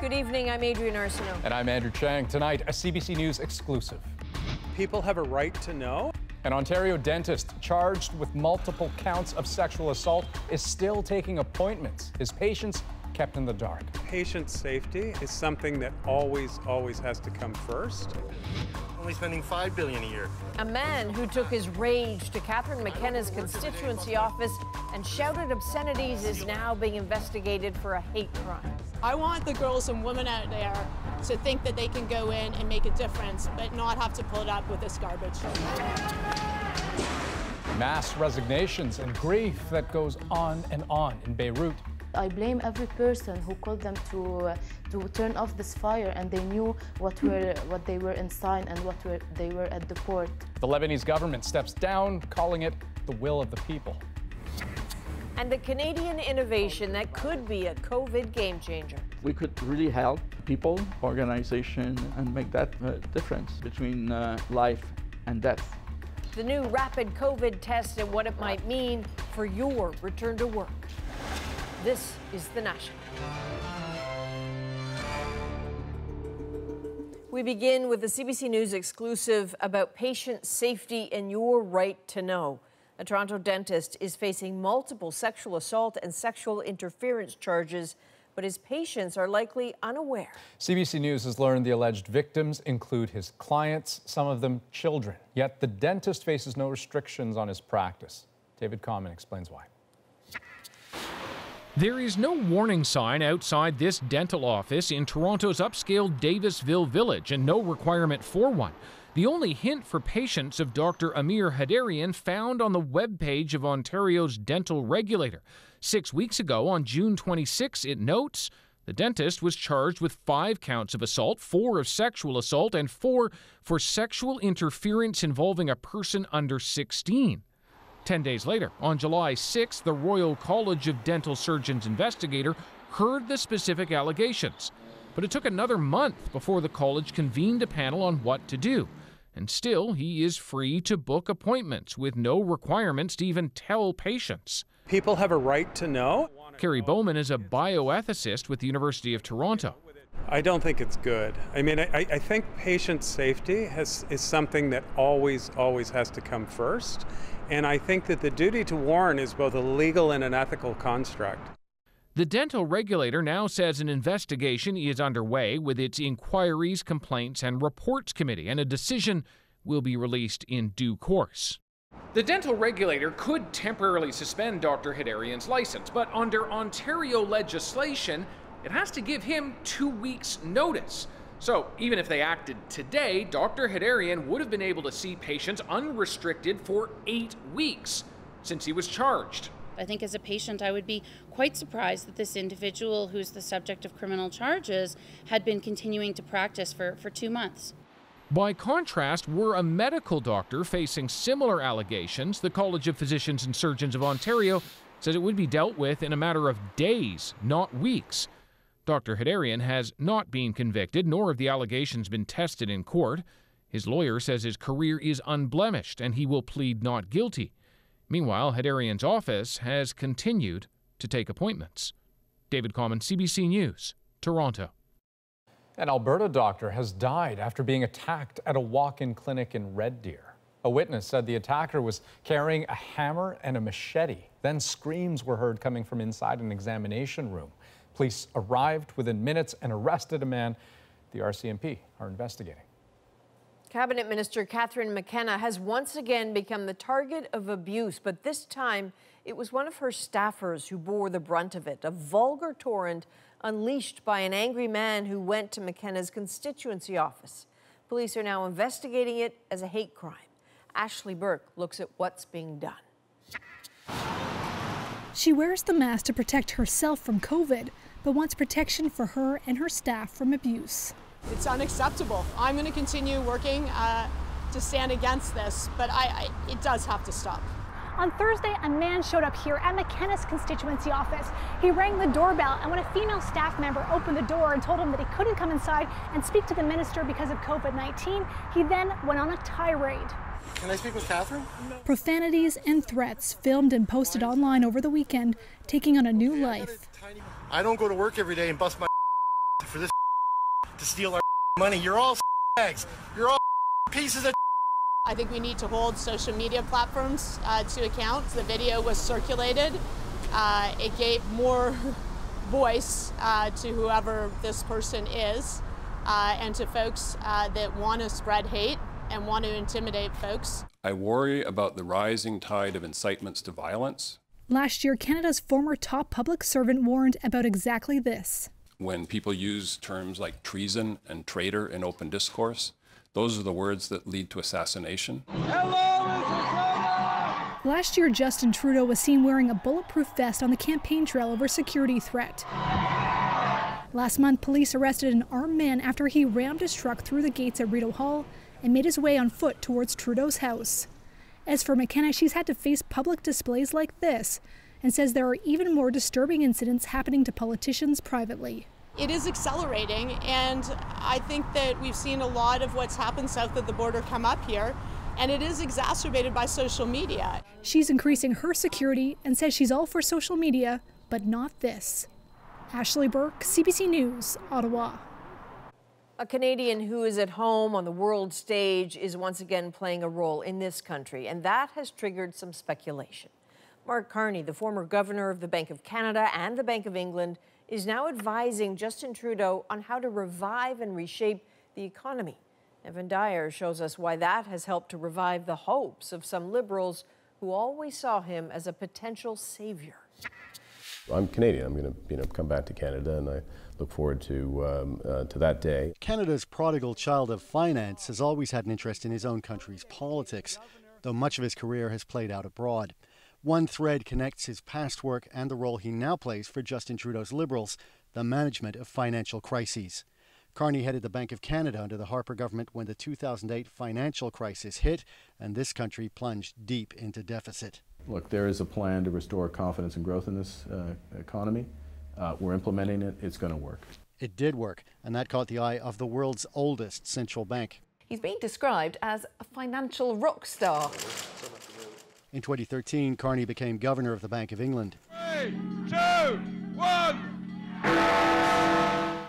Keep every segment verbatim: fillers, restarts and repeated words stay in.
Good evening, I'm Adrienne Arsenault. And I'm Andrew Chang. Tonight, a C B C News exclusive. People have a right to know. An Ontario dentist charged with multiple counts of sexual assault is still taking appointments. His patients kept in the dark. Patient safety is something that always, always has to come first. Only spending five billion dollars a year. A man who took his rage to Catherine McKenna's constituency office and shouted obscenities is now being investigated for a hate crime. I want the girls and women out there to think that they can go in and make a difference, but not have to put up with this garbage. Mass resignations and grief that goes on and on in Beirut. I blame every person who called them to uh, to turn off this fire, and they knew what were what they were inside and what were they were at the port. The Lebanese government steps down, calling it the will of the people. And the Canadian innovation that could be a COVID game changer. We could really help people, organization, and make that uh, difference between uh, life and death. The new rapid COVID test and what it might mean for your return to work. This is The National. We begin with a C B C News exclusive about patient safety and your right to know. A Toronto dentist is facing multiple sexual assault and sexual interference charges, but his patients are likely unaware. C B C News has learned the alleged victims include his clients, some of them children. Yet the dentist faces no restrictions on his practice. David Common explains why. There is no warning sign outside this dental office in Toronto's upscale Davisville Village, and no requirement for one. The only hint for patients of Doctor Amir Haydarian found on the webpage of Ontario's dental regulator. Six weeks ago, on June twenty-sixth, it notes, the dentist was charged with five counts of assault, four of sexual assault, and four for sexual interference involving a person under sixteen. Ten days later, on July sixth, the Royal College of Dental Surgeons investigator heard the specific allegations. But it took another month before the college convened a panel on what to do. And still, he is free to book appointments with no requirements to even tell patients. People have a right to know. Kerry Bowman is a bioethicist with the University of Toronto. I don't think it's good. I mean, I, I think patient safety has, is something that always, always has to come first. And I think that the duty to warn is both a legal and an ethical construct. The dental regulator now says an investigation is underway with its Inquiries, Complaints and Reports Committee, and a decision will be released in due course. The dental regulator could temporarily suspend Doctor Haydarian's license, but under Ontario legislation, it has to give him two weeks' notice. So even if they acted today, Doctor Haydarian would have been able to see patients unrestricted for eight weeks since he was charged. I think as a patient, I would be quite surprised that this individual who's the subject of criminal charges had been continuing to practice for, for two months. By contrast, were a medical doctor facing similar allegations, the College of Physicians and Surgeons of Ontario says it would be dealt with in a matter of days, not weeks. Doctor Haydarian has not been convicted, nor have the allegations been tested in court. His lawyer says his career is unblemished and he will plead not guilty. Meanwhile, Haydarian's office has continued to take appointments. David Common, C B C News, Toronto. An Alberta doctor has died after being attacked at a walk-in clinic in Red Deer. A witness said the attacker was carrying a hammer and a machete. Then screams were heard coming from inside an examination room. Police arrived within minutes and arrested a man. The R C M P are investigating. Cabinet Minister Catherine McKenna has once again become the target of abuse, but this time it was one of her staffers who bore the brunt of it, a vulgar torrent unleashed by an angry man who went to McKenna's constituency office. Police are now investigating it as a hate crime. Ashley Burke looks at what's being done. She wears the mask to protect herself from COVID, but wants protection for her and her staff from abuse. It's unacceptable. I'm going to continue working uh, to stand against this, but I, I, it does have to stop. On Thursday, a man showed up here at McKenna's constituency office. He rang the doorbell, and when a female staff member opened the door and told him that he couldn't come inside and speak to the minister because of COVID nineteen, he then went on a tirade. Can I speak with Catherine? Profanities and threats filmed and posted online over the weekend, taking on a new life. I don't go to work every day and bust my for this to steal our money. You're all eggs. You're all pieces of. I think we need to hold social media platforms uh, to account. The video was circulated. Uh, it gave more voice uh, to whoever this person is uh, and to folks uh, that want to spread hate and want to intimidate folks. I worry about the rising tide of incitements to violence. Last year, Canada's former top public servant warned about exactly this. When people use terms like treason and traitor in open discourse, those are the words that lead to assassination. Hello, Mister Trudeau! Last year, Justin Trudeau was seen wearing a bulletproof vest on the campaign trail over security threat. Last month, police arrested an armed man after he rammed his truck through the gates at Rideau Hall and made his way on foot towards Trudeau's house. As for McKenna, she's had to face public displays like this and says there are even more disturbing incidents happening to politicians privately. It is accelerating, and I think that we've seen a lot of what's happened south of the border come up here, and it is exacerbated by social media. She's increasing her security and says she's all for social media, but not this. Ashley Burke, C B C News, Ottawa. A Canadian who is at home on the world stage is once again playing a role in this country, and that has triggered some speculation. Mark Carney, the former governor of the Bank of Canada and the Bank of England, is now advising Justin Trudeau on how to revive and reshape the economy. Evan Dyer shows us why that has helped to revive the hopes of some Liberals who always saw him as a potential savior. I'm Canadian. I'm going to, you know, come back to Canada, and I look forward to um, uh, to that day. Canada's prodigal child of finance has always had an interest in his own country's politics, though much of his career has played out abroad. One thread connects his past work and the role he now plays for Justin Trudeau's Liberals, the management of financial crises. Carney headed the Bank of Canada under the Harper government when the two thousand eight financial crisis hit and this country plunged deep into deficit. Look, there is a plan to restore confidence and growth in this uh, economy. Uh, we're implementing it. It's going to work. It did work, and that caught the eye of the world's oldest central bank. He's being described as a financial rock star. In twenty thirteen, Carney became governor of the Bank of England. Three, two, one.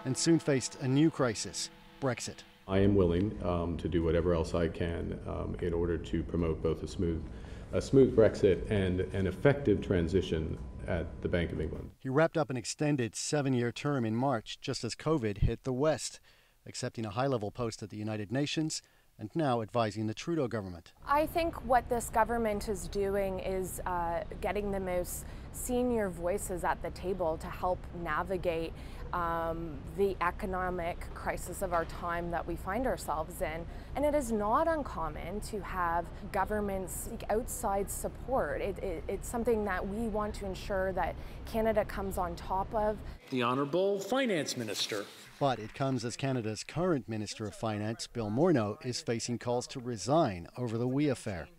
And soon faced a new crisis, Brexit. I am willing um, to do whatever else I can um, in order to promote both a smooth, a smooth Brexit and an effective transition at the Bank of England. He wrapped up an extended seven-year term in March, just as COVID hit the West, accepting a high-level post at the United Nations, and now advising the Trudeau government. I think what this government is doing is uh, getting the most senior voices at the table to help navigate um, the economic crisis of our time that we find ourselves in. And it is not uncommon to have governments seek outside support. It, it, it's something that we want to ensure that Canada comes on top of. The Honourable Finance Minister. But it comes as Canada's current Minister of Finance, Bill Morneau, is facing calls to resign over the W I affair.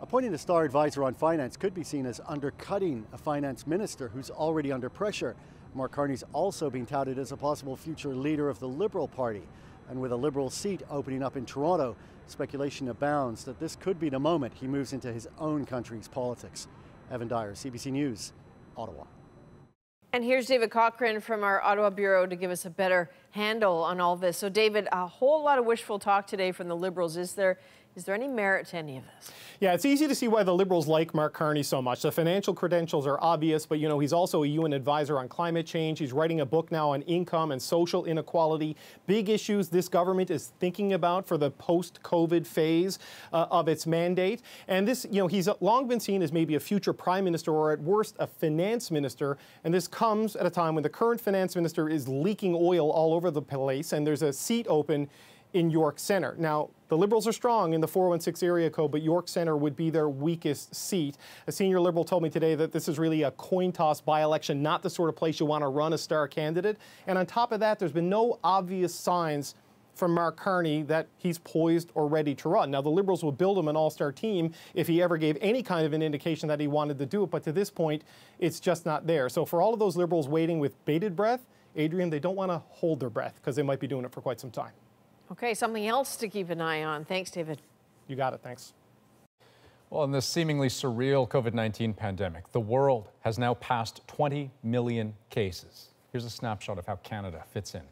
Appointing a star advisor on finance could be seen as undercutting a finance minister who's already under pressure. Mark Carney's also been touted as a possible future leader of the Liberal Party. And with a Liberal seat opening up in Toronto, speculation abounds that this could be the moment he moves into his own country's politics. Evan Dyer, C B C News, Ottawa. And here's David Cochrane from our Ottawa Bureau to give us a better handle on all this. So, David, a whole lot of wishful talk today from the Liberals. Is there, is there any merit to any of this? Yeah, it's easy to see why the Liberals like Mark Carney so much. The financial credentials are obvious, but, you know, he's also a U N advisor on climate change. He's writing a book now on income and social inequality, big issues this government is thinking about for the post-COVID phase uh, of its mandate. And this, you know, he's long been seen as maybe a future prime minister or, at worst, a finance minister. And this comes at a time when the current finance minister is leaking oil all over the place, and there's a seat open in York Centre. Now, the Liberals are strong in the four one six area code, but York Centre would be their weakest seat. A senior Liberal told me today that this is really a coin toss by-election, not the sort of place you want to run a star candidate. And on top of that, there's been no obvious signs from Mark Carney that he's poised or ready to run. Now, the Liberals will build him an all-star team if he ever gave any kind of an indication that he wanted to do it, but to this point, it's just not there. So for all of those Liberals waiting with bated breath, Adrienne, they don't want to hold their breath because they might be doing it for quite some time. Okay, something else to keep an eye on. Thanks, David. You got it. Thanks. Well, in this seemingly surreal COVID nineteen pandemic, the world has now passed twenty million cases. Here's a snapshot of how Canada fits in.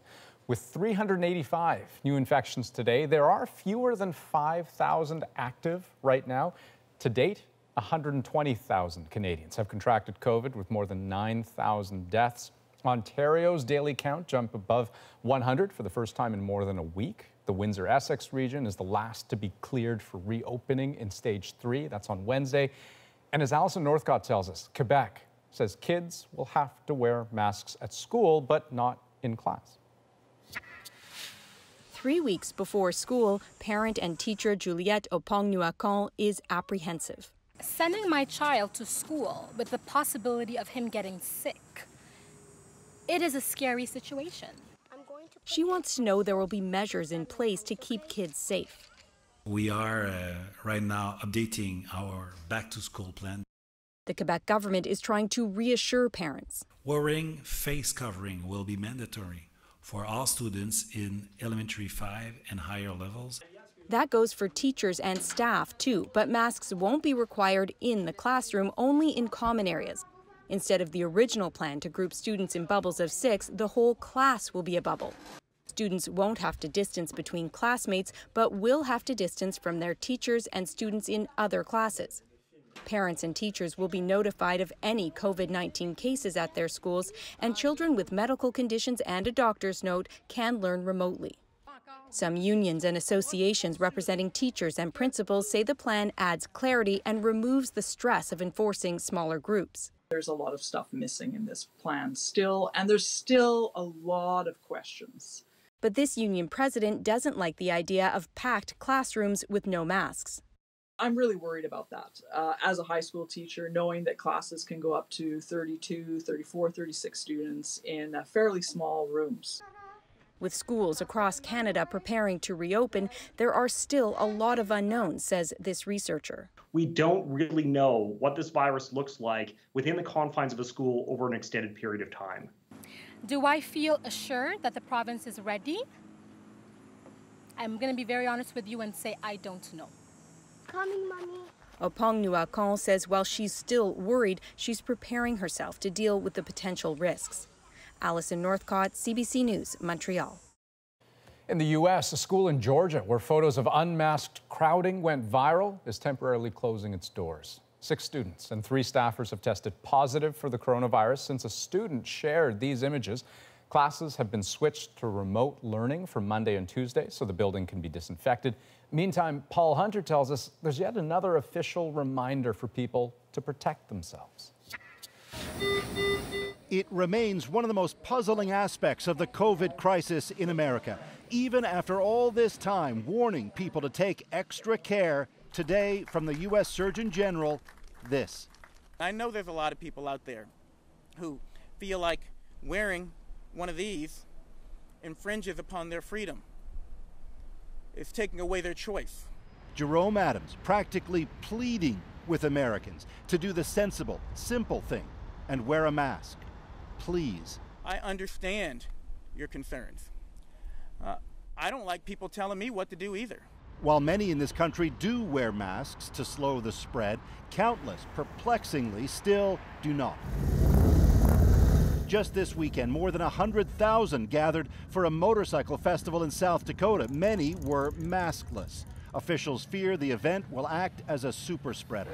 With three hundred eighty-five new infections today, there are fewer than five thousand active right now. To date, one hundred twenty thousand Canadians have contracted COVID, with more than nine thousand deaths. Ontario's daily count jumped above one hundred for the first time in more than a week. The Windsor-Essex region is the last to be cleared for reopening in stage three. That's on Wednesday. And as Alison Northcott tells us, Quebec says kids will have to wear masks at school, but not in class. Three weeks before school, parent and teacher Juliette Opong-Nuakon is apprehensive. Sending my child to school with the possibility of him getting sick, it is a scary situation. I'm going to she wants to know there will be measures in place to keep kids safe. We are uh, right now updating our back-to-school plan. The Quebec government is trying to reassure parents. Wearing face covering will be mandatory for all students in elementary five and higher levels. That goes for teachers and staff too, but masks won't be required in the classroom, only in common areas. Instead of the original plan to group students in bubbles of six, the whole class will be a bubble. Students won't have to distance between classmates, but will have to distance from their teachers and students in other classes. Parents and teachers will be notified of any COVID nineteen cases at their schools, and children with medical conditions and a doctor's note can learn remotely. Some unions and associations representing teachers and principals say the plan adds clarity and removes the stress of enforcing smaller groups. There's a lot of stuff missing in this plan still, and there's still a lot of questions. But this union president doesn't like the idea of packed classrooms with no masks. I'm really worried about that. Uh, as a high school teacher, knowing that classes can go up to thirty-two, thirty-four, thirty-six students in uh, fairly small rooms. With schools across Canada preparing to reopen, there are still a lot of unknowns, says this researcher. We don't really know what this virus looks like within the confines of a school over an extended period of time. Do I feel assured that the province is ready? I'm going to be very honest with you and say I don't know. Coming, Mommy. Opong-Nuakon says while she's still worried, she's preparing herself to deal with the potential risks. Alison Northcott, C B C News, Montreal. In the U S, a school in Georgia where photos of unmasked crowding went viral is temporarily closing its doors. Six students and three staffers have tested positive for the coronavirus since a student shared these images. Classes have been switched to remote learning for Monday and Tuesday so the building can be disinfected. Meantime, Paul Hunter tells us there's yet another official reminder for people to protect themselves. It remains one of the most puzzling aspects of the COVID crisis in America. Even after all this time warning people to take extra care, today from the U S Surgeon General, this. I know there's a lot of people out there who feel like wearing one of these infringes upon their freedom. It's taking away their choice. Jerome Adams practically pleading with Americans to do the sensible, simple thing and wear a mask. Please. I understand your concerns. Uh, I don't like people telling me what to do either. While many in this country do wear masks to slow the spread, countless perplexingly still do not. Just this weekend, more than one hundred thousand gathered for a motorcycle festival in South Dakota. Many were maskless. Officials fear the event will act as a super spreader.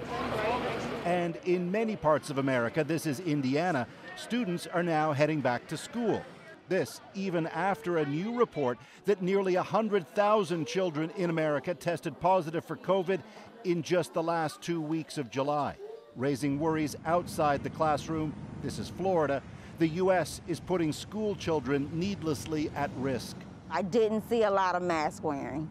And in many parts of America, this is Indiana, students are now heading back to school. This even after a new report that nearly one hundred thousand children in America tested positive for COVID in just the last two weeks of July. Raising worries outside the classroom, this is Florida. The U S is putting school children needlessly at risk. I didn't see a lot of mask wearing.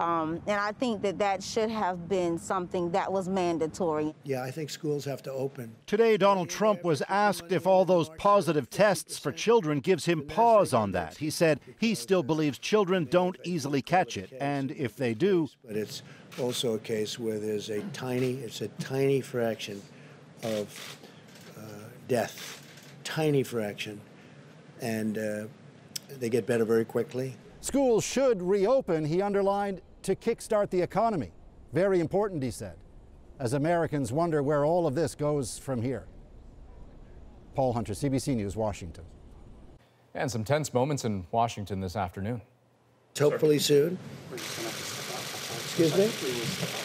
Um, and I think that that should have been something that was mandatory. Yeah, I think schools have to open. Today, Donald Trump was asked if all those positive tests for children gives him pause on that. He said he still believes children don't easily catch it, and if they do... But it's also a case where there's a tiny, it's a tiny fraction of uh, death. Tiny fraction, and uh, they get better very quickly. Schools should reopen, he underlined, to kickstart the economy. Very important, he said, as Americans wonder where all of this goes from here. Paul Hunter, C B C News, Washington. And some tense moments in Washington this afternoon. Hopefully soon. Excuse me? Excuse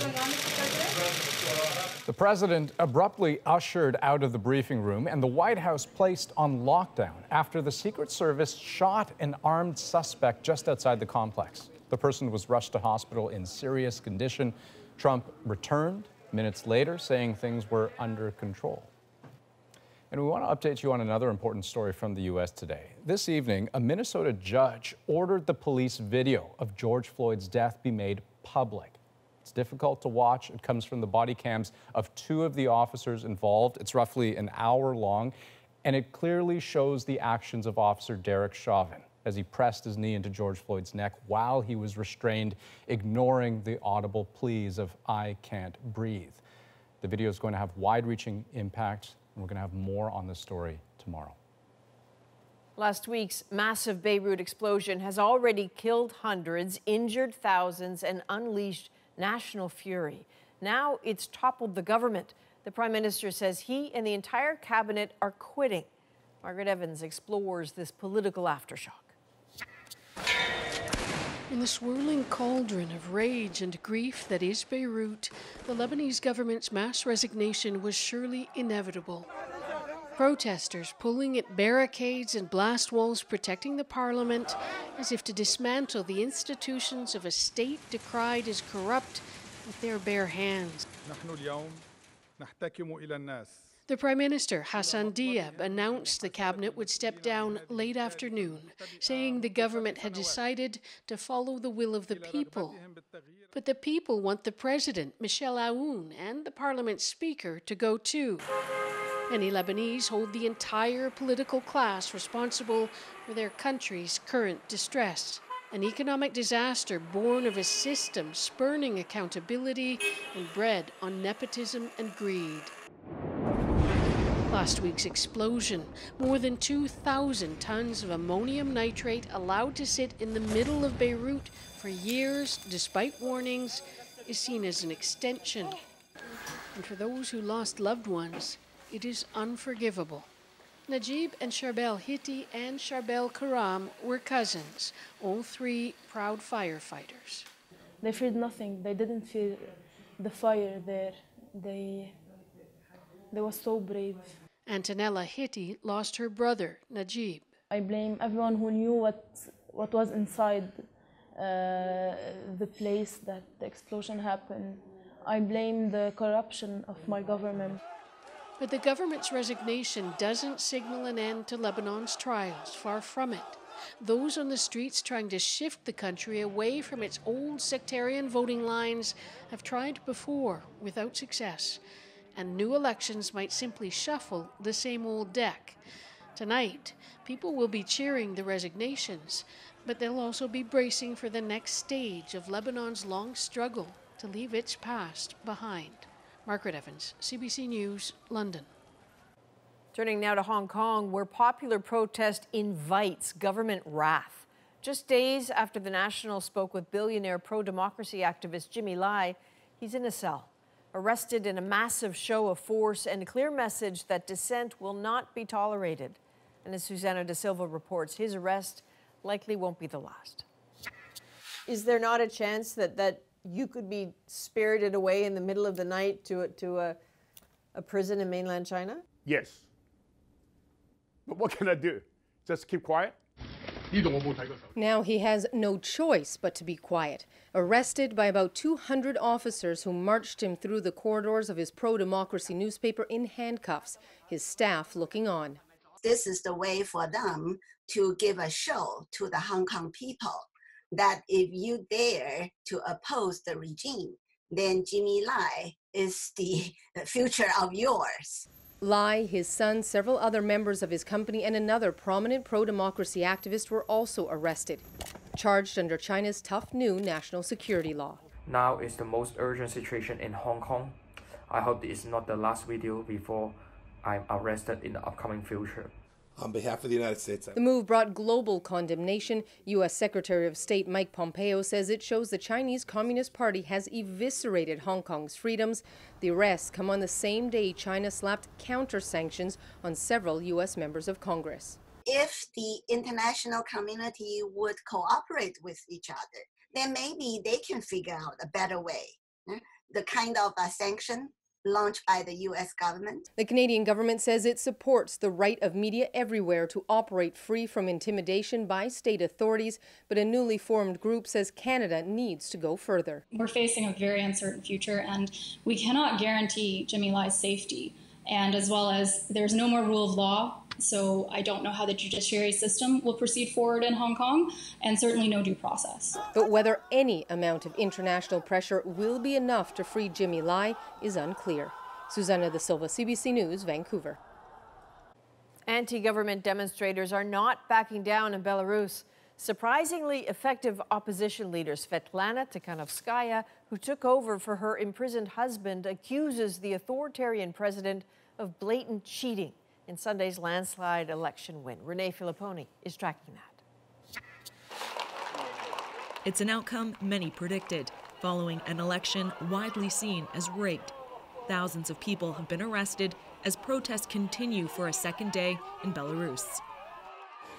me. The president abruptly ushered out of the briefing room and the White House placed on lockdown after the Secret Service shot an armed suspect just outside the complex. The person was rushed to hospital in serious condition. Trump returned minutes later, saying things were under control. And we want to update you on another important story from the U S today. This evening, a Minnesota judge ordered the police video of George Floyd's death be made public. It's difficult to watch. It comes from the body cams of two of the officers involved. It's roughly an hour long, and it clearly shows the actions of Officer Derek Chauvin as he pressed his knee into George Floyd's neck while he was restrained, ignoring the audible pleas of "I can't breathe." The video is going to have wide-reaching impact, and we're going to have more on this story tomorrow. Last week's massive Beirut explosion has already killed hundreds, injured thousands, and unleashed national fury. Now it's toppled the government. The Prime Minister says he and the entire cabinet are quitting. Margaret Evans explores this political aftershock. In the swirling cauldron of rage and grief that is Beirut, the Lebanese government's mass resignation was surely inevitable. Protesters pulling at barricades and blast walls protecting the parliament as if to dismantle the institutions of a state decried as corrupt with their bare hands. The Prime Minister, Hassan Diab, announced the cabinet would step down late afternoon, saying the government had decided to follow the will of the people. But the people want the president, Michel Aoun, and the parliament speaker to go too. Many Lebanese hold the entire political class responsible for their country's current distress. An economic disaster born of a system spurning accountability and bred on nepotism and greed. Last week's explosion, more than two thousand tons of ammonium nitrate allowed to sit in the middle of Beirut for years, despite warnings, is seen as an extension. And for those who lost loved ones, it is unforgivable. Najib and Sharbel Hitti and Sharbel Karam were cousins, all three proud firefighters. They feared nothing. They didn't feel the fire there. They... They were so brave. Antonella Hitti lost her brother, Najib. I blame everyone who knew what, what was inside uh, the place that the explosion happened. I blame the corruption of my government. But the government's resignation doesn't signal an end to Lebanon's trials, far from it. Those on the streets trying to shift the country away from its old sectarian voting lines have tried before without success. And new elections might simply shuffle the same old deck. Tonight, people will be cheering the resignations, but they'll also be bracing for the next stage of Lebanon's long struggle to leave its past behind. Margaret Evans, C B C News, London. Turning now to Hong Kong, where popular protest invites government wrath. Just days after The National spoke with billionaire pro-democracy activist Jimmy Lai, he's in a cell, arrested in a massive show of force and a clear message that dissent will not be tolerated. And as Susana Da Silva reports, his arrest likely won't be the last. Is there not a chance that, that you could be spirited away in the middle of the night to, to a, a prison in mainland China? Yes. But what can I do? Just keep quiet? Now he has no choice but to be quiet. Arrested by about two hundred officers who marched him through the corridors of his pro-democracy newspaper in handcuffs, his staff looking on. This is the way for them to give a show to the Hong Kong people that if you dare to oppose the regime, then Jimmy Lai is the future of yours. Lai, his son, several other members of his company, and another prominent pro-democracy activist were also arrested, charged under China's tough new national security law. Now is the most urgent situation in Hong Kong. I hope this is not the last video before I'm arrested in the upcoming future. on behalf of the United States. The move brought global condemnation. U S Secretary of State Mike Pompeo says it shows the Chinese Communist Party has eviscerated Hong Kong's freedoms. The arrests come on the same day China slapped counter-sanctions on several U S members of Congress. If the international community would cooperate with each other, then maybe they can figure out a better way. The kind of a sanction launched by the U S government. The Canadian government says it supports the right of media everywhere to operate free from intimidation by state authorities, but a newly formed group says Canada needs to go further. We're facing a very uncertain future, and we cannot guarantee Jimmy Lai's safety, and as well as there's no more rule of law, so I don't know how the judiciary system will proceed forward in Hong Kong, and certainly no due process. But whether any amount of international pressure will be enough to free Jimmy Lai is unclear. Susana Da Silva, C B C News, Vancouver. Anti-government demonstrators are not backing down in Belarus. Surprisingly effective opposition leader Svetlana Tikhanovskaya, who took over for her imprisoned husband, accuses the authoritarian president of blatant cheating in Sunday's landslide election win. Renee Filipponi is tracking that. It's an outcome many predicted, following an election widely seen as rigged. Thousands of people have been arrested as protests continue for a second day in Belarus.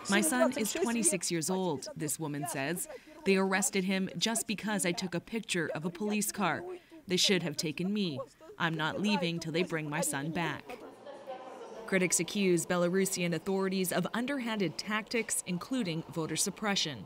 My son is twenty-six years old, this woman says. They arrested him just because I took a picture of a police car. They should have taken me. I'm not leaving till they bring my son back. Critics accuse Belarusian authorities of underhanded tactics, including voter suppression.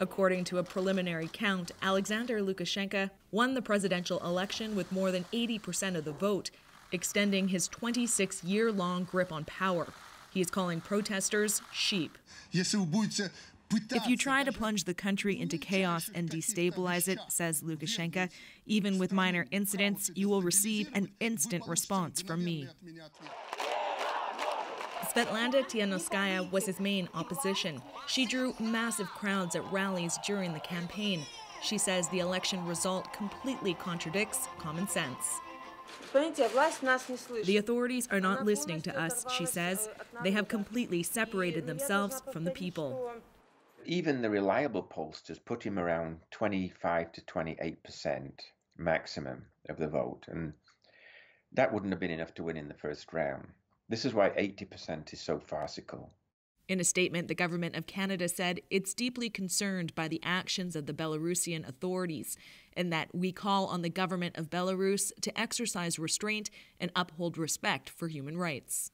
According to a preliminary count, Alexander Lukashenko won the presidential election with more than eighty percent of the vote, extending his twenty-six-year-long grip on power. He is calling protesters sheep. If you try to plunge the country into chaos and destabilize it, says Lukashenko, even with minor incidents, you will receive an instant response from me. Svetlana Tikhanovskaya was his main opposition. She drew massive crowds at rallies during the campaign. She says the election result completely contradicts common sense. The authorities are not listening to us, she says. They have completely separated themselves from the people. Even the reliable pollsters put him around twenty-five to twenty-eight percent maximum of the vote, and that wouldn't have been enough to win in the first round. This is why eighty percent is so farcical. In a statement, the government of Canada said it's deeply concerned by the actions of the Belarusian authorities and that we call on the government of Belarus to exercise restraint and uphold respect for human rights.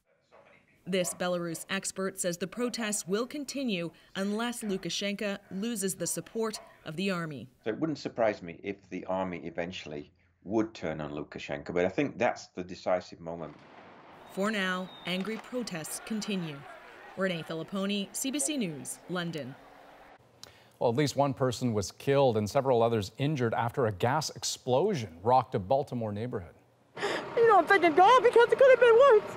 This Belarus expert says the protests will continue unless Lukashenko loses the support of the army. So it wouldn't surprise me if the army eventually would turn on Lukashenko, but I think that's the decisive moment. For now, angry protests continue. Renee Filipponi, C B C News, London. Well, at least one person was killed and several others injured after a gas explosion rocked a Baltimore neighborhood. You know, I'm thanking God because it could have been worse.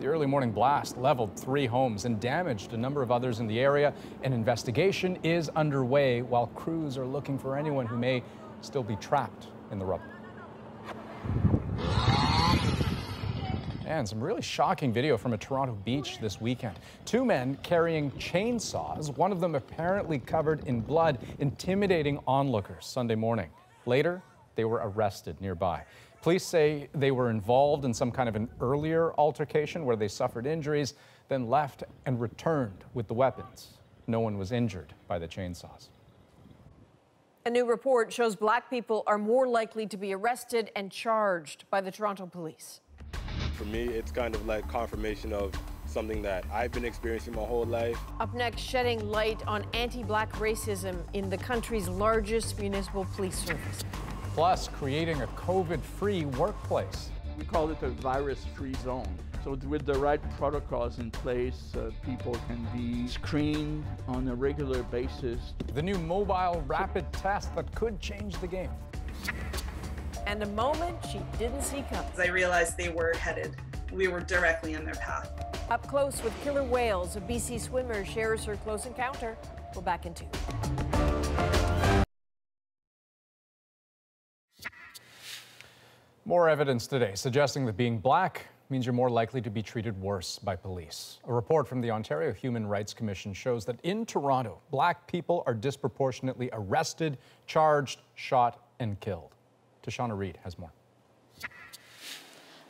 The early morning blast leveled three homes and damaged a number of others in the area. An investigation is underway while crews are looking for anyone who may still be trapped in the rubble. And some really shocking video from a Toronto beach this weekend. Two men carrying chainsaws, one of them apparently covered in blood, intimidating onlookers Sunday morning. Later, they were arrested nearby. Police say they were involved in some kind of an earlier altercation where they suffered injuries, then left and returned with the weapons. No one was injured by the chainsaws. A new report shows black people are more likely to be arrested and charged by the Toronto police. For me, it's kind of like confirmation of something that I've been experiencing my whole life. Up next, shedding light on anti-black racism in the country's largest municipal police service. Plus, creating a COVID-free workplace. We call it a virus-free zone. So with the right protocols in place, uh, people can be screened on a regular basis. The new mobile rapid test that could change the game. And a moment she didn't see coming. I realized they were headed. We were directly in their path. Up close with killer whales, a B C swimmer shares her close encounter. We're back in two. More evidence today suggesting that being black means you're more likely to be treated worse by police. A report from the Ontario Human Rights Commission shows that in Toronto, Black people are disproportionately arrested, charged, shot, and killed. Tashana Reed has more.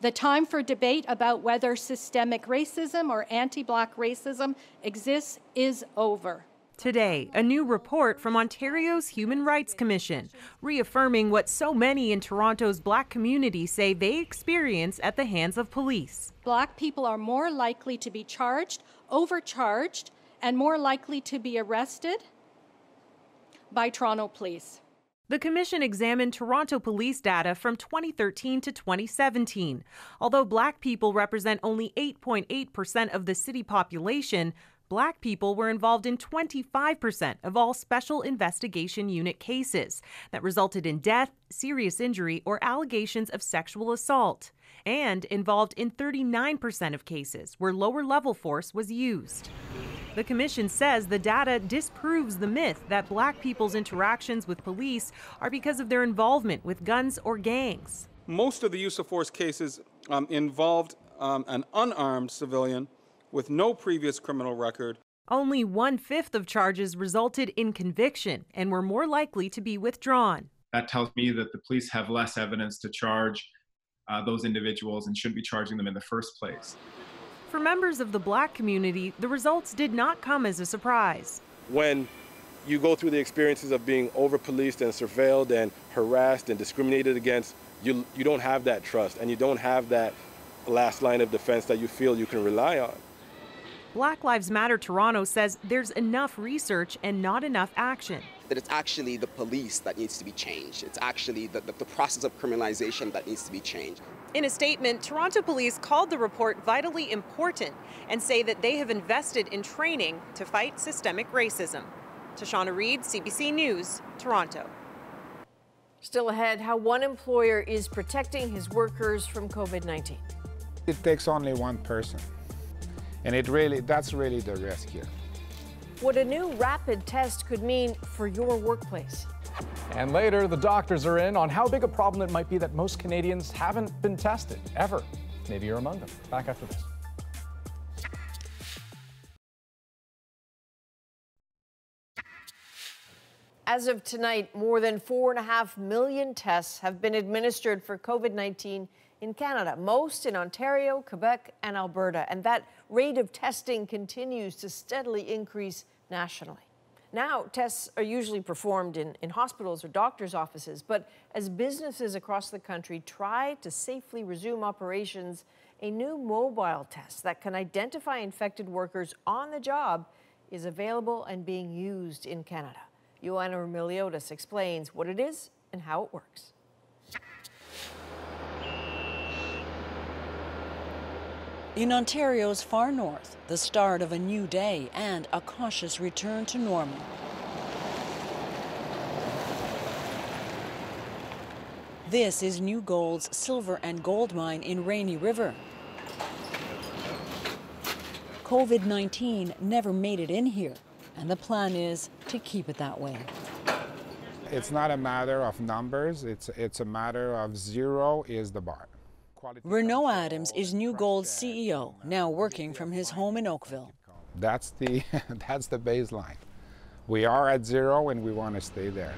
The time for debate about whether systemic racism or anti-Black racism exists is over. Today, a new report from Ontario's Human Rights Commission, reaffirming what so many in Toronto's Black community say they experience at the hands of police. Black people are more likely to be charged, overcharged, and more likely to be arrested by Toronto police. The commission examined Toronto police data from twenty thirteen to twenty seventeen. Although Black people represent only eight point eight percent of the city population, Black people were involved in twenty-five percent of all Special Investigation Unit cases that resulted in death, serious injury, or allegations of sexual assault, and involved in thirty-nine percent of cases where lower-level force was used. The commission says the data disproves the myth that Black people's interactions with police are because of their involvement with guns or gangs. Most of the use of force cases um, involved um, an unarmed civilian with no previous criminal record. Only one-fifth of charges resulted in conviction and were more likely to be withdrawn. That tells me that the police have less evidence to charge uh, those individuals and shouldn't be charging them in the first place. For members of the Black community, the results did not come as a surprise. When you go through the experiences of being over-policed and surveilled and harassed and discriminated against, you, you don't have that trust and you don't have that last line of defense that you feel you can rely on. Black Lives Matter Toronto says there's enough research and not enough action. That it's actually the police that needs to be changed. It's actually the, the, the process of criminalization that needs to be changed. In a statement, Toronto police called the report vitally important and say that they have invested in training to fight systemic racism. Tashana Reed, C B C News, Toronto. Still ahead, how one employer is protecting his workers from COVID nineteen. It takes only one person. And it really, that's really the risk here. What a new rapid test could mean for your workplace. And later, the doctors are in on how big a problem it might be that most Canadians haven't been tested, ever. Maybe you're among them. Back after this. As of tonight, more than four and a half million tests have been administered for COVID nineteen in Canada, most in Ontario, Quebec, and Alberta. And that rate of testing continues to steadily increase nationally. Now, tests are usually performed in, in hospitals or doctors' offices, but as businesses across the country try to safely resume operations, a new mobile test that can identify infected workers on the job is available and being used in Canada. Joanna Romiliotis explains what it is and how it works. In Ontario's far north, the start of a new day and a cautious return to normal. This is New Gold's silver and gold mine in Rainy River. COVID nineteen never made it in here, and the plan is to keep it that way. It's not a matter of numbers, it's, it's a matter of zero is the bar. Renaud Adams is New Gold's C E O, now working from his home in Oakville. That's the, that's the baseline. We are at zero and we want to stay there.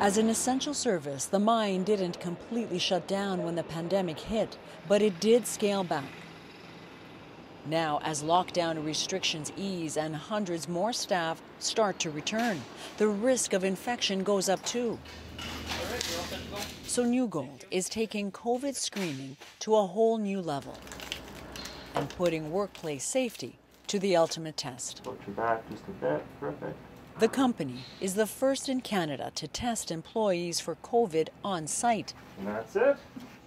As an essential service, the mine didn't completely shut down when the pandemic hit, but it did scale back. Now, as lockdown restrictions ease and hundreds more staff start to return, the risk of infection goes up too. So New Gold is taking COVID screening to a whole new level and putting workplace safety to the ultimate test. Back just a bit. Perfect. The company is the first in Canada to test employees for COVID on site. And that's it.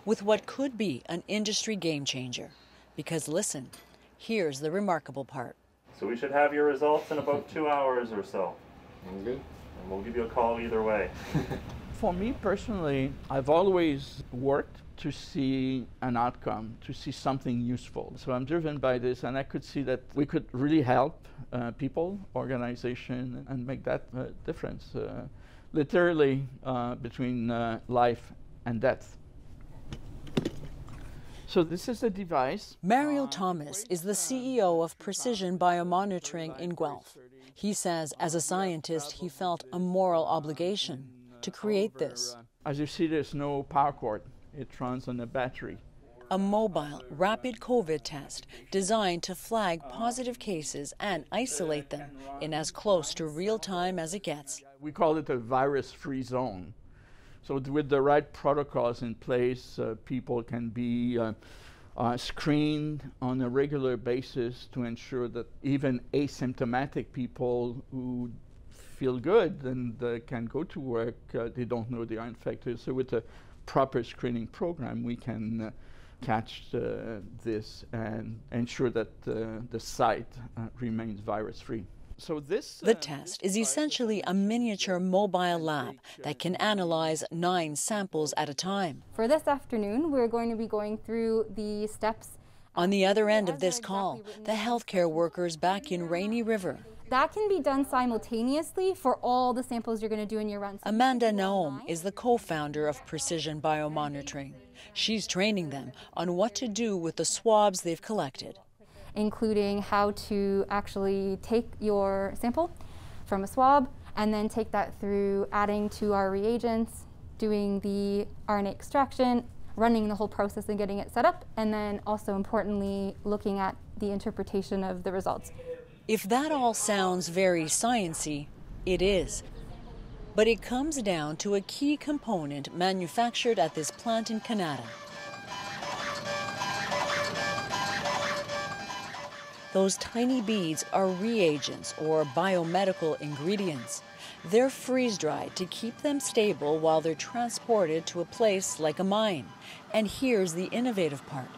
With what could be an industry game changer. Because listen, here's the remarkable part. So we should have your results in about two hours or so. Mm-hmm. And we'll give you a call either way. For me personally, I've always worked to see an outcome, to see something useful. So I'm driven by this, and I could see that we could really help uh, people, organization, and make that uh, difference, uh, literally uh, between uh, life and death. So this is a device. Mario Thomas is the C E O of Precision Biomonitoring in Guelph. He says as a scientist, he felt a moral obligation to create this. As you see, there's no power cord. It runs on a battery. A mobile, rapid COVID test designed to flag positive cases and isolate them in as close to real time as it gets. We call it a virus-free zone. So with the right protocols in place, uh, people can be uh, uh, screened on a regular basis to ensure that even asymptomatic people who feel good and uh, can go to work, uh, they don't know they are infected. So with a proper screening program, we can uh, catch uh, this and ensure that uh, the site uh, remains virus-free. So this, uh, the test is essentially a miniature mobile lab that can analyze nine samples at a time. For this afternoon, we're going to be going through the steps. On the other end of this call, the healthcare workers back in Rainy River. That can be done simultaneously for all the samples you're going to do in your run. Amanda Naum is the co-founder of Precision Biomonitoring. She's training them on what to do with the swabs they've collected, including how to actually take your sample from a swab and then take that through adding to our reagents, doing the R N A extraction, running the whole process and getting it set up, and then also importantly looking at the interpretation of the results. If that all sounds very science-y, it is. But it comes down to a key component manufactured at this plant in Canada. Those tiny beads are reagents or biomedical ingredients. They're freeze-dried to keep them stable while they're transported to a place like a mine. And here's the innovative part.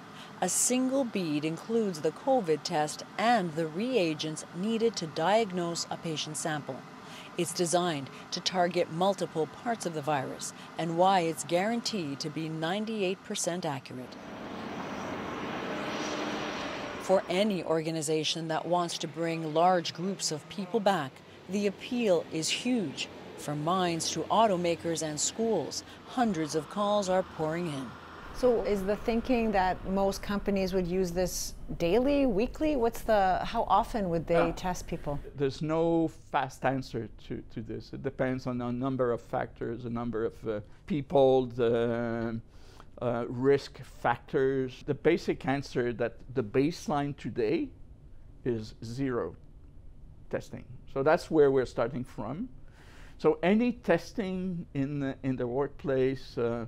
A single bead includes the COVID test and the reagents needed to diagnose a patient sample. It's designed to target multiple parts of the virus and why it's guaranteed to be ninety-eight percent accurate. For any organization that wants to bring large groups of people back, the appeal is huge. From mines to automakers and schools, hundreds of calls are pouring in. So is the thinking that most companies would use this daily, weekly? What's the, how often would they uh, test people? There's no fast answer to, to this. It depends on a number of factors, a number of uh, people, the Uh, risk factors. The basic answer that the baseline today is zero testing. So that's where we're starting from. So any testing in the, in the workplace uh,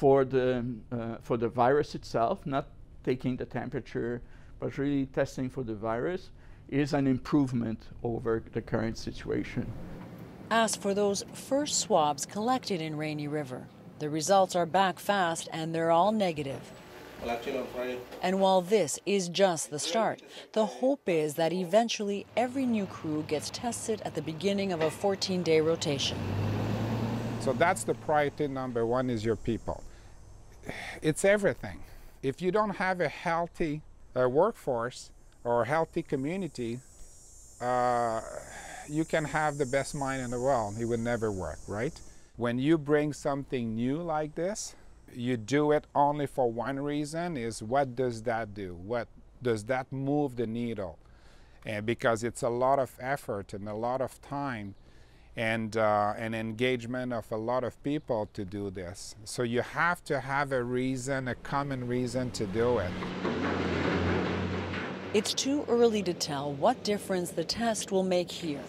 for the uh, for the virus itself, not taking the temperature, but really testing for the virus, is an improvement over the current situation. As for those first swabs collected in Rainy River, the results are back fast, and they're all negative. And while this is just the start, the hope is that eventually every new crew gets tested at the beginning of a fourteen-day rotation. So that's the priority number one, is your people. It's everything. If you don't have a healthy uh, workforce or a healthy community, uh, you can have the best mind in the world. It would never work, right? When you bring something new like this, you do it only for one reason, is what does that do? What does that move the needle? And because it's a lot of effort and a lot of time and uh, an engagement of a lot of people to do this. So you have to have a reason, a common reason to do it. It's too early to tell what difference the test will make here.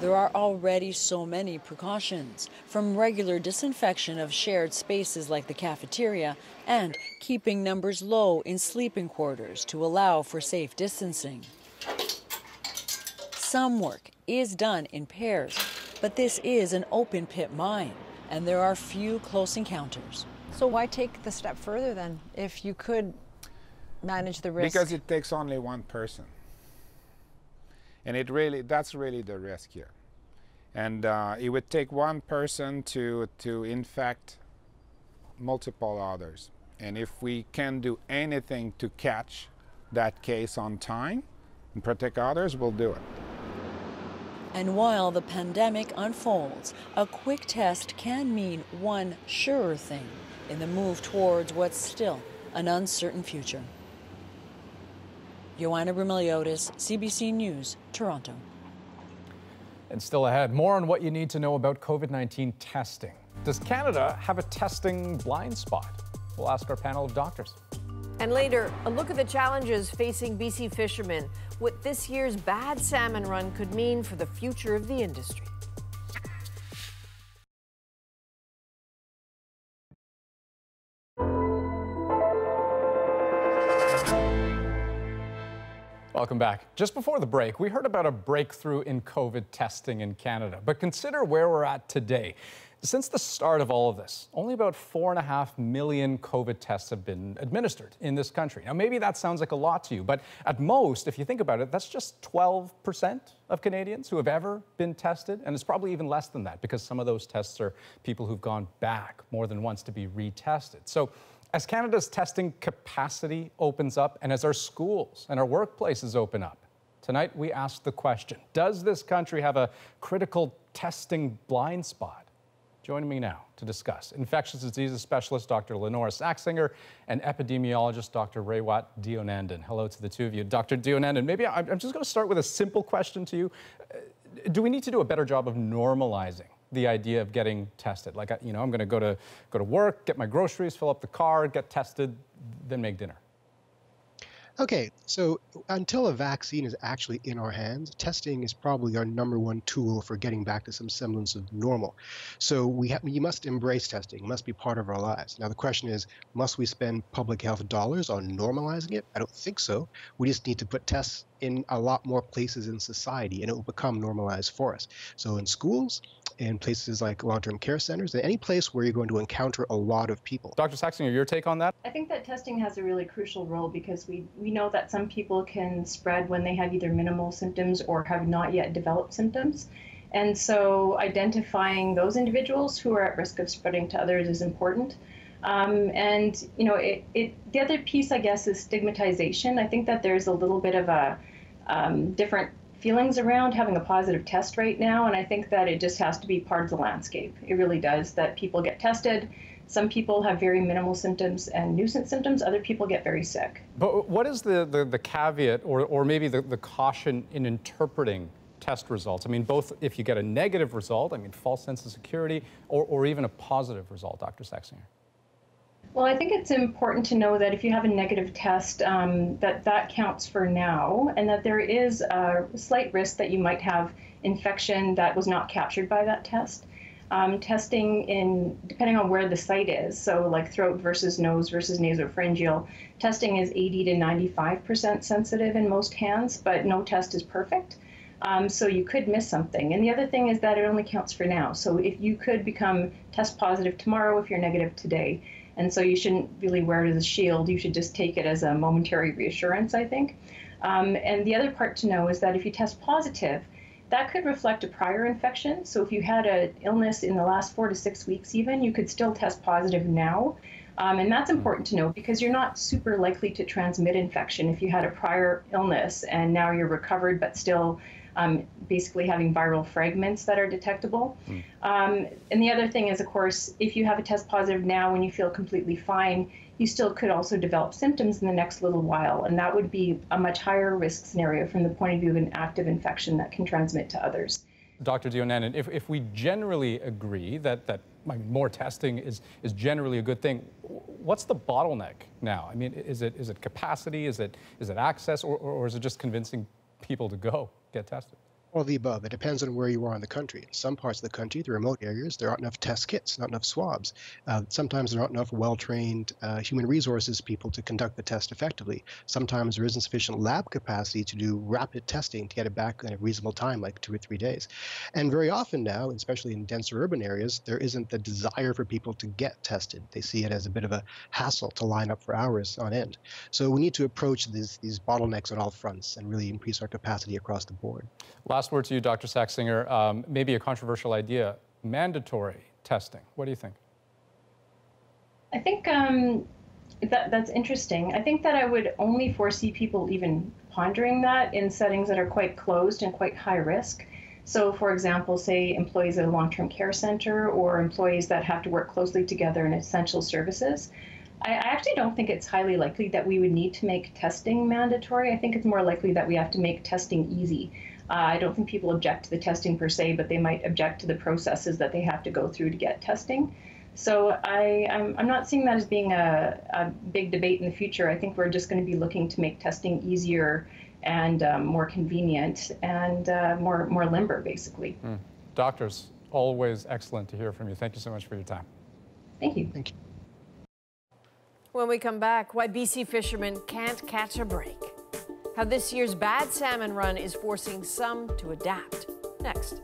There are already so many precautions, from regular disinfection of shared spaces like the cafeteria and keeping numbers low in sleeping quarters to allow for safe distancing. Some work is done in pairs, but this is an open pit mine, and there are few close encounters. So why take the step further then, if you could manage the risk? Because it takes only one person. And it really, that's really the risk here. And uh, it would take one person to, to infect multiple others. And if we can do anything to catch that case on time and protect others, we'll do it. And while the pandemic unfolds, a quick test can mean one surer thing in the move towards what's still an uncertain future. Joanna Romiliotis, C B C News, Toronto. And still ahead, more on what you need to know about COVID nineteen testing. Does Canada have a testing blind spot? We'll ask our panel of doctors. And later, a look at the challenges facing B C fishermen, what this year's bad salmon run could mean for the future of the industry. Welcome back. Just before the break, we heard about a breakthrough in COVID testing in Canada, but consider where we're at today. Since the start of all of this, only about four and a half million COVID tests have been administered in this country. Now, maybe that sounds like a lot to you, but at most, if you think about it, that's just twelve percent of Canadians who have ever been tested, and it's probably even less than that because some of those tests are people who've gone back more than once to be retested. So, as Canada's testing capacity opens up and as our schools and our workplaces open up, tonight we ask the question, does this country have a critical testing blind spot? Joining me now to discuss, infectious diseases specialist Doctor Lenora Saxinger and epidemiologist Doctor Raywat Dionandan. Hello to the two of you. Doctor Dionandan, maybe I'm just going to start with a simple question to you. Do we need to do a better job of normalizing the idea of getting tested? Like, you know, I'm going to go to go to work, get my groceries, fill up the car, get tested, then make dinner. Okay, so until a vaccine is actually in our hands, testing is probably our number one tool for getting back to some semblance of normal. So we have, you must embrace testing. It must be part of our lives. Now, the question is, must we spend public health dollars on normalizing it? I don't think so. We just need to put tests in a lot more places in society, and it will become normalized for us. So in schools, in places like long-term care centers, and any place where you're going to encounter a lot of people. Doctor Saxinger, your take on that? I think that testing has a really crucial role because we, we know that some people can spread when they have either minimal symptoms or have not yet developed symptoms. And so identifying those individuals who are at risk of spreading to others is important. Um, and, you know, it, it, the other piece, I guess, is stigmatization. I think that there's a little bit of a um, different feelings around having a positive test right now, and I think that it just has to be part of the landscape. It really does, that people get tested. Some people have very minimal symptoms and nuisance symptoms. Other people get very sick. But what is the, the, the caveat or, or maybe the, the caution in interpreting test results? I mean, both if you get a negative result, I mean, false sense of security, or, or even a positive result, Doctor Saxinger. Well, I think it's important to know that if you have a negative test, um, that that counts for now, and that there is a slight risk that you might have infection that was not captured by that test. Um, testing in, depending on where the site is, so like throat versus nose versus nasopharyngeal, testing is eighty to ninety-five percent sensitive in most hands, but no test is perfect. Um, so you could miss something. And the other thing is that it only counts for now. So if you could become test positive tomorrow if you're negative today. And so you shouldn't really wear it as a shield. You should just take it as a momentary reassurance, I think. Um, and the other part to know is that if you test positive, that could reflect a prior infection. So if you had an illness in the last four to six weeks even, you could still test positive now. Um, and that's important to know because you're not super likely to transmit infection if you had a prior illness and now you're recovered but still Um, basically having viral fragments that are detectable. Mm. Um, and the other thing is, of course, if you have a test positive now when you feel completely fine, you still could also develop symptoms in the next little while. And that would be a much higher risk scenario from the point of view of an active infection that can transmit to others. Doctor Dionandan, if, if we generally agree that, that more testing is, is generally a good thing, what's the bottleneck now? I mean, is it, is it capacity? Is it, is it access? Or, or is it just convincing people to go get tested? All of the above. It depends on where you are in the country. In some parts of the country, the remote areas, there aren't enough test kits, not enough swabs. Uh, sometimes there aren't enough well-trained uh, human resources people to conduct the test effectively. Sometimes there isn't sufficient lab capacity to do rapid testing to get it back in a reasonable time, like two or three days. And very often now, especially in denser urban areas, there isn't the desire for people to get tested. They see it as a bit of a hassle to line up for hours on end. So we need to approach these, these bottlenecks on all fronts and really increase our capacity across the board. Last Last word to you, Doctor Saxinger, um, maybe a controversial idea, mandatory testing. What do you think? I think um, that, that's interesting. I think that I would only foresee people even pondering that in settings that are quite closed and quite high risk. So, for example, say employees at a long-term care center or employees that have to work closely together in essential services. I actually don't think it's highly likely that we would need to make testing mandatory. I think it's more likely that we have to make testing easy. Uh, I don't think people object to the testing per se, but they might object to the processes that they have to go through to get testing. So I, I'm, I'm not seeing that as being a, a big debate in the future. I think we're just going to be looking to make testing easier and um, more convenient and uh, more, more limber, basically. Mm. Doctors, always excellent to hear from you. Thank you so much for your time. Thank you. Thank you. When we come back, why B C fishermen can't catch a break. How this year's bad salmon run is forcing some to adapt. Next.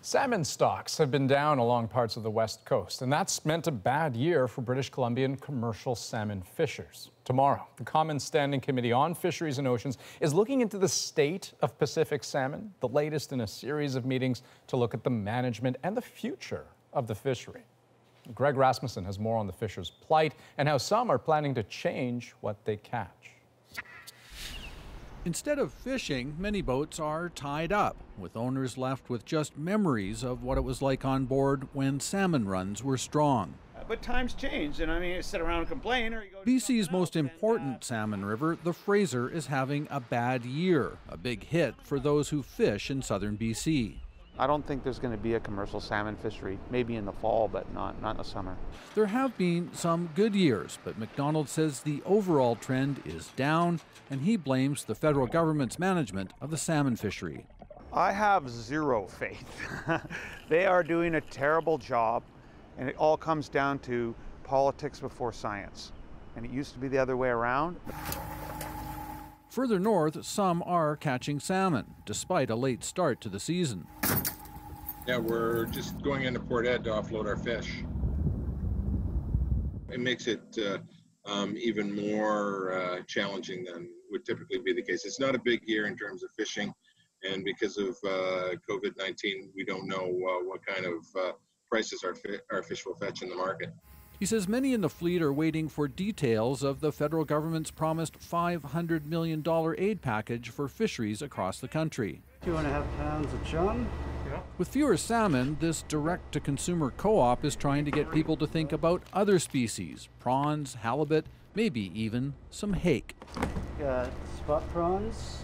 Salmon stocks have been down along parts of the West Coast, and that's meant a bad year for British Columbian commercial salmon fishers. Tomorrow, the Commons Standing Committee on Fisheries and Oceans is looking into the state of Pacific salmon, the latest in a series of meetings to look at the management and the future of the fishery. Greg Rasmussen has more on the fishers' plight and how some are planning to change what they catch. Instead of fishing, many boats are tied up, with owners left with just memories of what it was like on board when salmon runs were strong. But times change, and I mean, you sit around and complain. Or you go B C's most important and, uh, salmon river, the Fraser, is having a bad year, a big hit for those who fish in southern B C. I don't think there's going to be a commercial salmon fishery, maybe in the fall, but not, not in the summer. There have been some good years, but McDonald says the overall trend is down, and he blames the federal government's management of the salmon fishery. I have zero faith. They are doing a terrible job, and it all comes down to politics before science. And it used to be the other way around. Further north, some are catching salmon, despite a late start to the season. Yeah, we're just going into Port Ed to offload our fish. It makes it uh, um, even more uh, challenging than would typically be the case. It's not a big year in terms of fishing, and because of uh, COVID nineteen, we don't know uh, what kind of uh, prices our, fi our fish will fetch in the market. He says many in the fleet are waiting for details of the federal government's promised five hundred million dollar aid package for fisheries across the country. Two and a half pounds a chum. Yeah. With fewer salmon, this direct-to-consumer co-op is trying to get people to think about other species, prawns, halibut, maybe even some hake. Got spot prawns.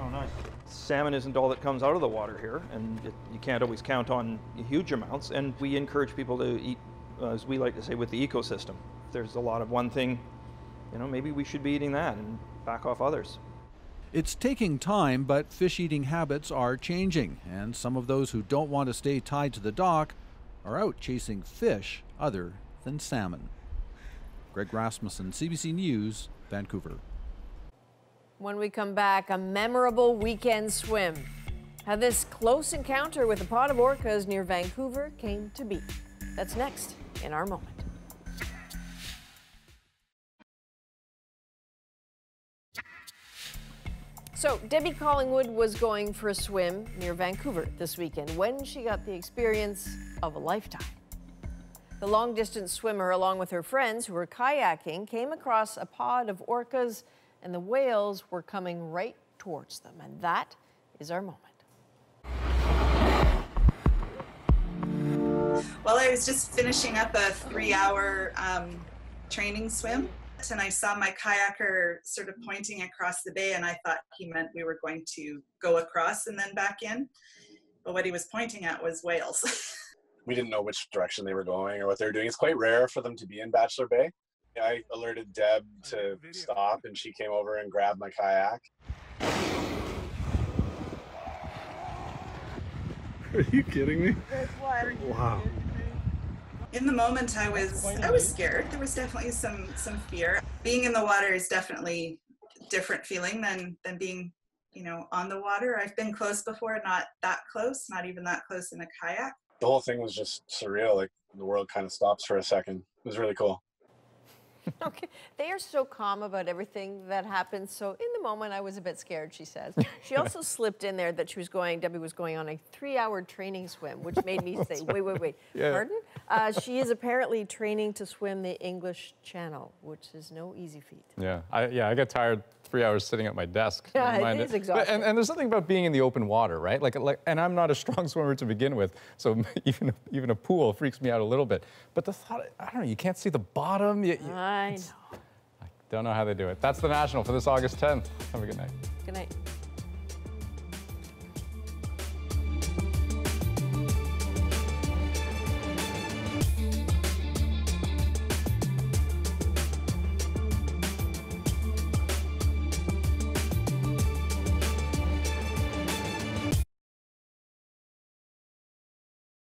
Oh, nice. Salmon isn't all that comes out of the water here, and it, you can't always count on huge amounts, and we encourage people to eat, Uh, as we like to say, with the ecosystem. If there's a lot of one thing, you know, maybe we should be eating that and back off others. It's taking time, but fish eating habits are changing, and some of those who don't want to stay tied to the dock are out chasing fish other than salmon. Greg Rasmussen, C B C News, Vancouver. When we come back, a memorable weekend swim. How this close encounter with a pod of orcas near Vancouver came to be. That's next. In our moment. So Debbie Collingwood was going for a swim near Vancouver this weekend when she got the experience of a lifetime. The long-distance swimmer, along with her friends who were kayaking, came across a pod of orcas, and the whales were coming right towards them. And that is our moment. Well, I was just finishing up a three-hour um, training swim, and I saw my kayaker sort of pointing across the bay, and I thought he meant we were going to go across and then back in. But what he was pointing at was whales. We didn't know which direction they were going or what they were doing. It's quite rare for them to be in Bachelor Bay. I alerted Deb to stop, and she came over and grabbed my kayak. Are you kidding me? Wow. In the moment, I was I was scared. There was definitely some some fear. Being in the water is definitely a different feeling than than being, you know, on the water. I've been close before, not that close, not even that close in a kayak. The whole thing was just surreal. Like the world kind of stops for a second. It was really cool. Okay, they are so calm about everything that happens. So in the moment, I was a bit scared, she says. She also slipped in there that she was going, Debbie was going on a three-hour training swim, which made me say, wait, wait, wait, yeah. Pardon? Uh, she is apparently training to swim the English Channel, which is no easy feat. Yeah, I, yeah, I got tired three hours sitting at my desk. Yeah, never mind it is exhausting. But, and, and there's something about being in the open water, right? Like, like, and I'm not a strong swimmer to begin with, so even even a pool freaks me out a little bit. But the thought, I don't know, you can't see the bottom. You, you, I know. I don't know how they do it. That's The National for this August tenth. Have a good night. Good night.